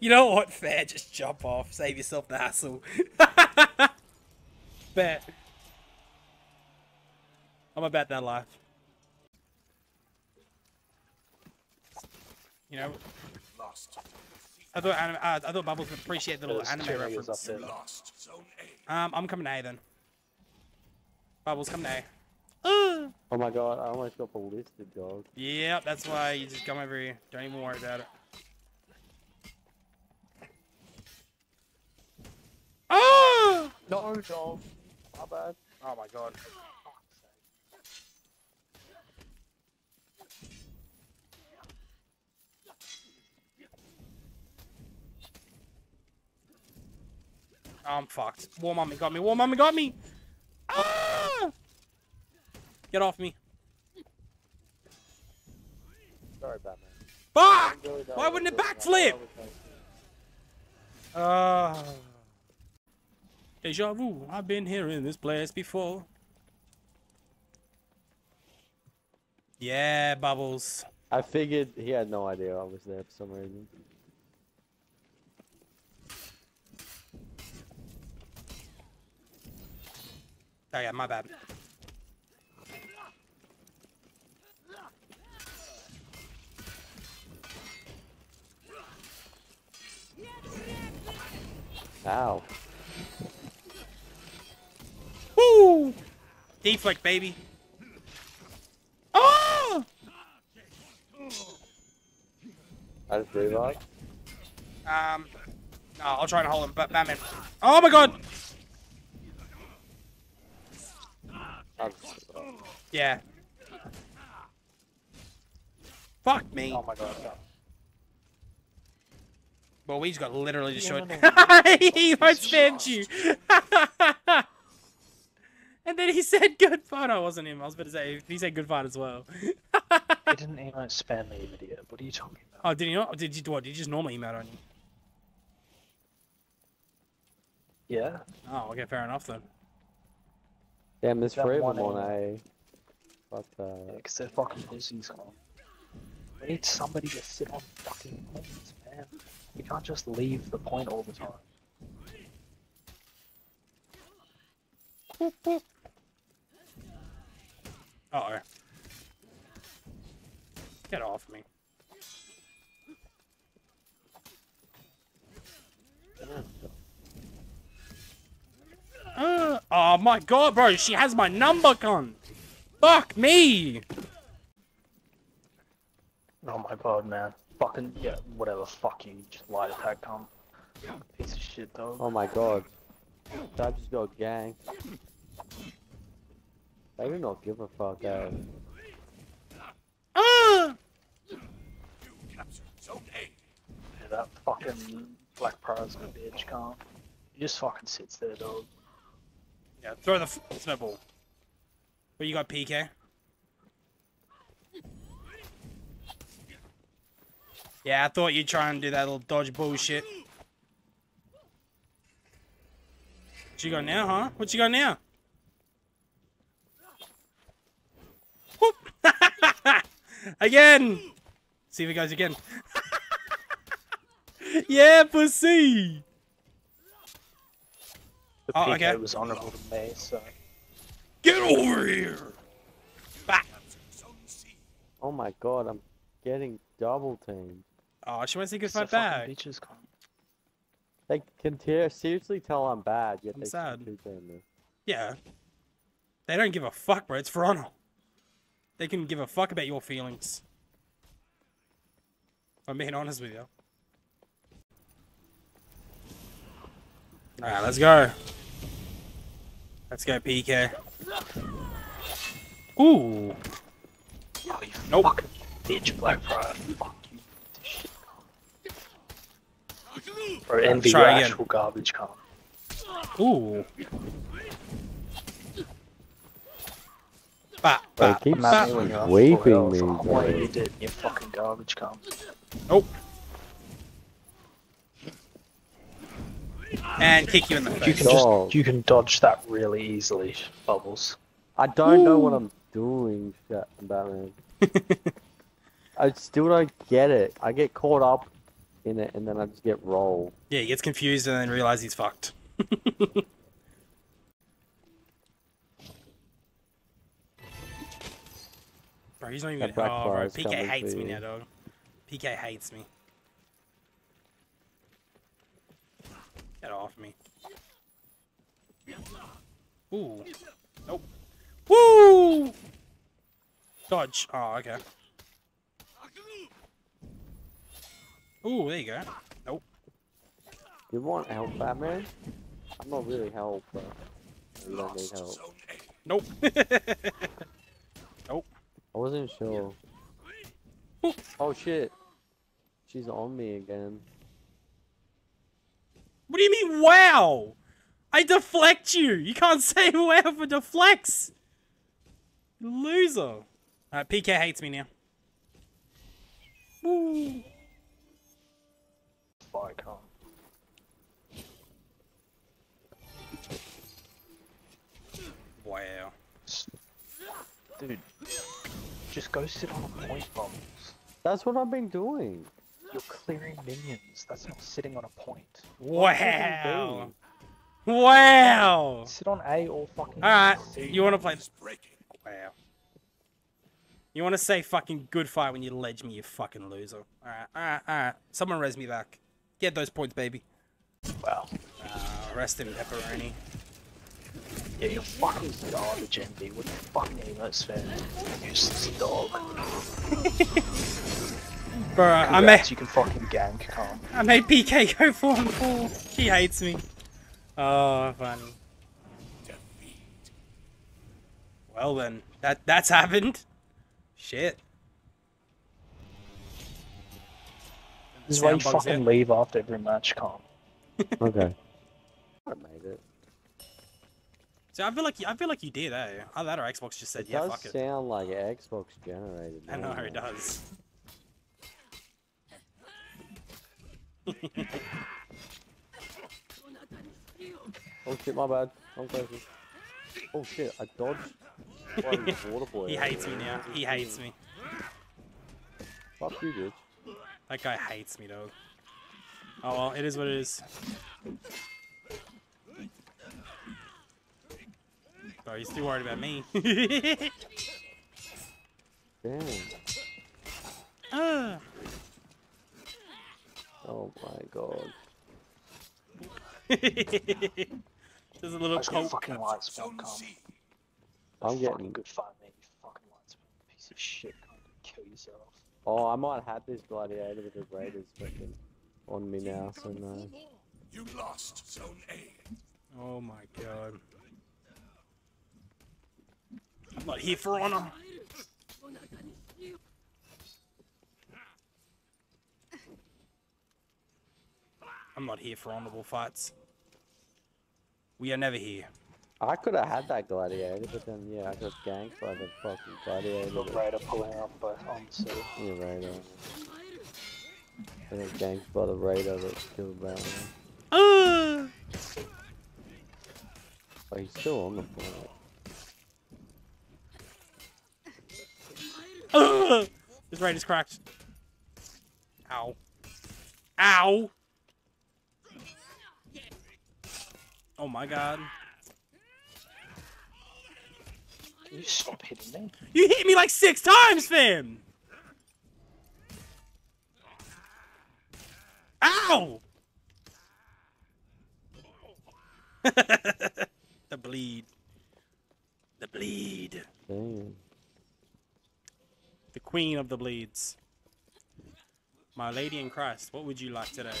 You know what? Fair, just jump off. Save yourself the hassle. Fair. I'm about that life. You know, I thought Bubbles would appreciate the little anime reference. I'm coming to A then. Bubbles, come to A. Oh my god, I almost got ballistic, dog. Yep, that's why you just come over here. Don't even worry about it. Oh! No, dog. My bad. Oh my god. Oh, I'm fucked. War mummy got me. War mummy got me. Ah! Get off me. Sorry, Batman. Fuck! Really why wouldn't it backflip? Deja vu. I've been here in this place before. Yeah, Bubbles. I figured he had no idea I was there for some reason. Oh yeah, my bad. Ow. Woo! Deflect, baby. Oh! I just reload. No, I'll try and hold him, but Batman. Oh my god! Yeah. Fuck me. Oh my god. Well, we just got literally destroyed. He won't you. And then he said good fight. No, it wasn't him. I was about to say, he said good fight as well. He didn't emote spam me, idiot. What are you talking about? Oh, did he not? Did you, what, did you just normal emote on you? Yeah. Oh, okay, fair enough then. Damn, there's three of them on A. But, yeah, because they're fucking pussies. We need somebody to sit on fucking points, man. We can't just leave the point all the time. Boop, boop. Uh-oh. Get off me. Oh my god, bro, she has my number, cunt. Fuck me. Oh my god, man. Fucking, yeah, whatever, fuck you. Just lie to that cunt. Piece of shit, though. Oh my god. I just got gang. They do not give a fuck, eh? Yeah, that fucking Black Prize bitch cunt. He just fucking sits there, dog. Yeah, throw the snowball. But you got PK. Yeah, I thought you'd try and do that little dodge bullshit. What you got now, huh? What you got now? Whoop! Again! See if it goes again. Yeah, pussy! The PK okay. Was honorable to me, so... Get over here! Back! Oh my god, I'm getting double teamed. Oh, she wants to get my bag. They can seriously tell I'm bad, yet I'm they sad. Can me. Yeah. They don't give a fuck, bro. It's For Honor. They can give a fuck about your feelings. If I'm being honest with you. Alright, let's go. Let's go, PK. Ooh. Oh, you nope. Fucking bitch, Black Pride. Fuck you. Shit. Bro, envy your actual garbage car. Ooh. Bah, bah, bro, keep bah. Weeping me, bro. What you did, you fucking garbage car. Nope. And kick you in the face. You can just, you can dodge that really easily, Bubbles. I don't know what I'm doing, Batman. I still don't get it. I get caught up in it, and then I just get rolled. Yeah, he gets confused and then realizes he's fucked. Bro, he's not even... Oh, bro, PK hates me now, dog. PK hates me. Get off me. Ooh. Nope. Woo! Dodge. Oh, okay. Ooh, there you go. Nope. You want help, Batman? I'm not really help, but you don't need help. Nope. Nope. I wasn't sure. Ooh. Oh shit. She's on me again. What do you mean, wow? I deflect you! You can't say wow for deflects! Loser! Alright, PK hates me now. Woo! I can't. Wow. Dude, just go sit on a point bomb. That's what I've been doing. You're clearing minions. That's not sitting on a point. Wow. Wow. Sit on A or fucking... Alright, you want to play... Wow. You want to say fucking good fight when you ledge me, you fucking loser. Alright, alright, alright. Someone res me back. Get those points, baby. Well. Rest him, pepperoni. Yeah, you're fucking garbage, MD. What the fucking emotes, man? Useless dog. Bro, I made... You can fucking gank, calm. I made PK go 4-4. She hates me. Oh, funny. Well then, that's happened. Shit. This is why you fucking leave after every match, calm. Okay. I made it. So I feel like you did, eh? Either that or Xbox just said, yeah, fuck it. It does sound like Xbox generated. I know it does. Oh shit, my bad. I'm crazy. Oh shit, I dodged. Water boy. He hates me now. He hates me. Fuck you, dude. That guy hates me, dog. Oh well, it is what it is. Oh, he's too worried about me. Damn. Ah. Oh my god. There's a little cold. Fucking lights, calm. I'm getting good fun, man. You fucking lights, piece of shit. Kill yourself. Oh, I might have this gladiator with the raiders fucking on me now, so no. You lost zone A. Oh my god. I'm not here for honor. I'm not here for honorable fights. We are never here. I could have had that gladiator, but then, yeah, I got ganked by the fucking gladiator. You're right up pulling out by Homsu. You're right up. I got ganked by the raider that killed Batman. Oh, he's still on the planet. His raider's cracked. Ow. Ow! Oh my god. You stop hitting me. You hit me like 6 times, fam! Ow! The bleed. The bleed. Damn. The queen of the bleeds. My lady in Christ, what would you like today?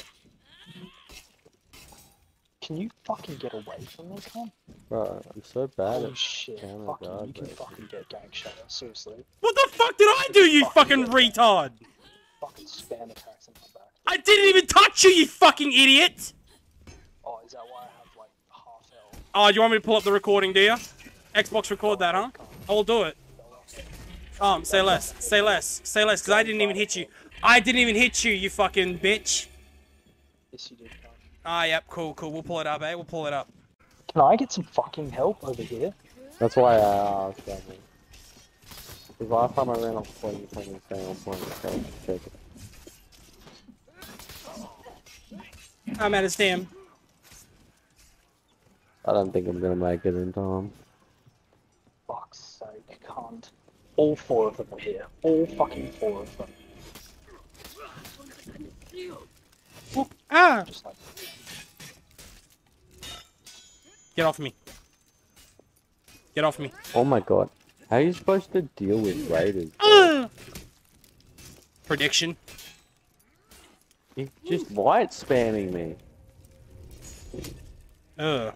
Can you fucking get away from this one? Bro, I'm so bad at shit. Fucking, guard, you can fucking get gang shot, seriously. What the fuck did I do, you fucking retard? Fucking spam attacks in my back. I didn't even touch you, you fucking idiot! Oh, is that why I have like half health? Oh, do you want me to pull up the recording, do you? Xbox record that, huh? I will do it. Say less, say less, say less, because I didn't even hit you. I didn't even hit you, you fucking bitch. Yes, you did. Ah, yep, cool, cool. We'll pull it up, eh? We'll pull it up. Can I get some fucking help over here? That's why I asked that. Because last time I ran off point, you fucking staying on point. Okay, check it. I'm out of stamina. I don't think I'm gonna make it in time. Fuck's sake, can't. All four of them are here. All fucking four of them. Oh, ah! Just like... Get off me. Get off me. Oh my god. How are you supposed to deal with raiders? Prediction. You just light spamming me. Ugh.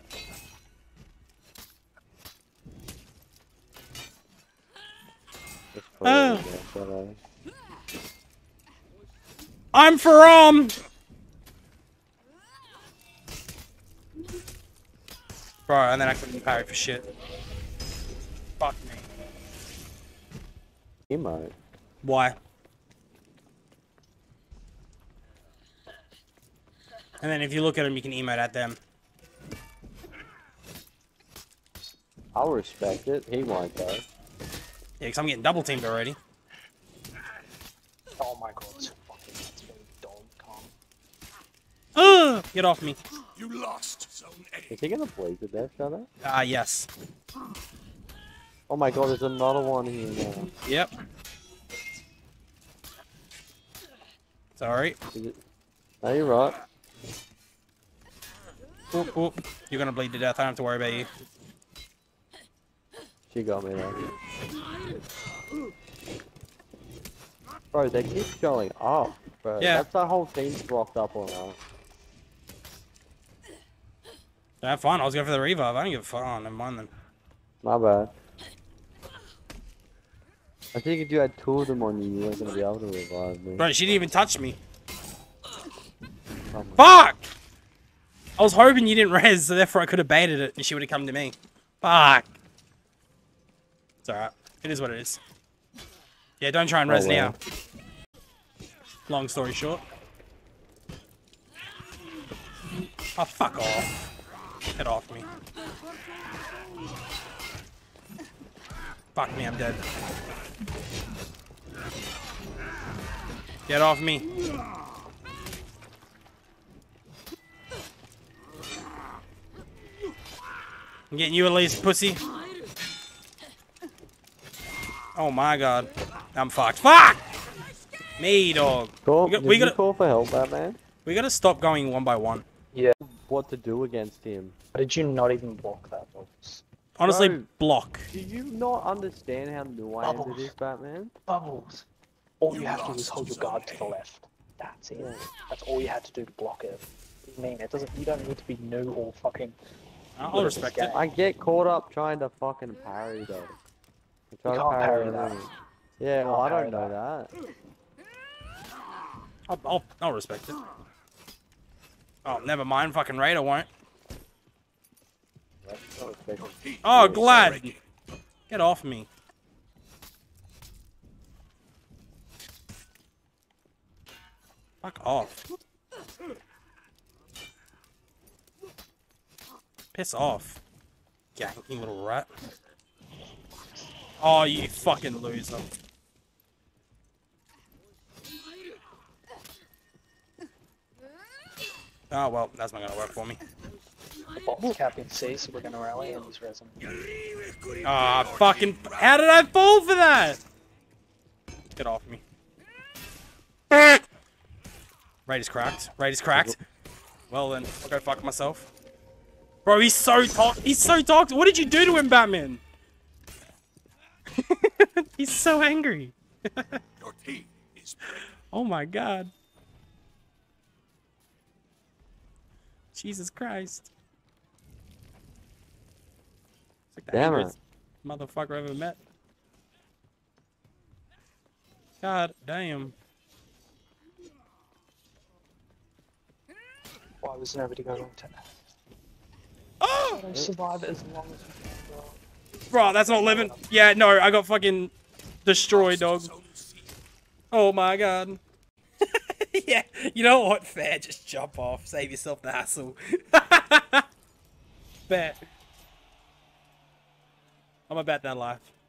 I'm from. Bro, and then I couldn't parry for shit. Fuck me. Emo. Why? And then if you look at them, you can emote at them. I'll respect it. He won't though. Yeah, because I'm getting double teamed already. Oh my god, it's fucking that's really dog calm. Get off me. You lost zone A. Is he gonna blaze it there, Shadow? Yes. Oh my god, there's another one here now. Yep. Sorry. No, you're right. Oop, oop. You're gonna bleed to death, I don't have to worry about you. She got me there. Bro, they keep going up, bro. Yeah. That's the whole team's blocked up on that. Have fun, I was going for the revive. I don't give a fuck. Oh, never mind then. My bad. I think if you had two of them on you, you weren't going to be able to revive me. Bro, she didn't even touch me. Oh fuck! I was hoping you didn't res, so therefore I could have baited it and she would have come to me. Fuck. It's alright. It is what it is. Yeah, don't try and res now. Long story short. Oh, fuck off. Get off me. Fuck me, I'm dead. Get off me. I'm getting you at least, pussy. Oh my god. I'm fucked. Fuck! Me, dog. We gotta call for help, Batman. We gotta stop going one by one. Yeah. What to do against him. Did you not even block that, Bubbles? Honestly, bro, block. Do you not understand how nuanced it is, Batman? Bubbles. All you have to do is hold your guard to the left. That's it. That's all you had to do to block it. What do you mean? It doesn't, you don't need to be new or fucking... I'll respect it. I get caught up trying to fucking parry, though. You can't parry that. Yeah, well, I don't know that. I'll respect it. Oh, never mind. Fucking Raider won't. Oh, Glad. Get off me. Fuck off. Piss off. Ganking little rat. Oh, you fucking loser. Oh, well, that's not gonna work for me. The bot's capping C, so we're gonna rally and he's resin. Ah, fucking... How did I fall for that? Get off me. Raid is cracked. Raid is cracked. Well then, I'll go fuck myself. Bro, he's so toxic. He's so toxic. What did you do to him, Batman? He's so angry. Your team is ready. Oh my god. Jesus Christ. It's like the angriest motherfucker I've ever met. God damn. Why was nobody going on to Oh! I survive as long as you can, bro. Bro, that's not living. Yeah, no, I got fucking destroyed, dog. Oh my god. Yeah, you know what? Fair, just jump off. Save yourself the hassle. Fair. I'm about that life.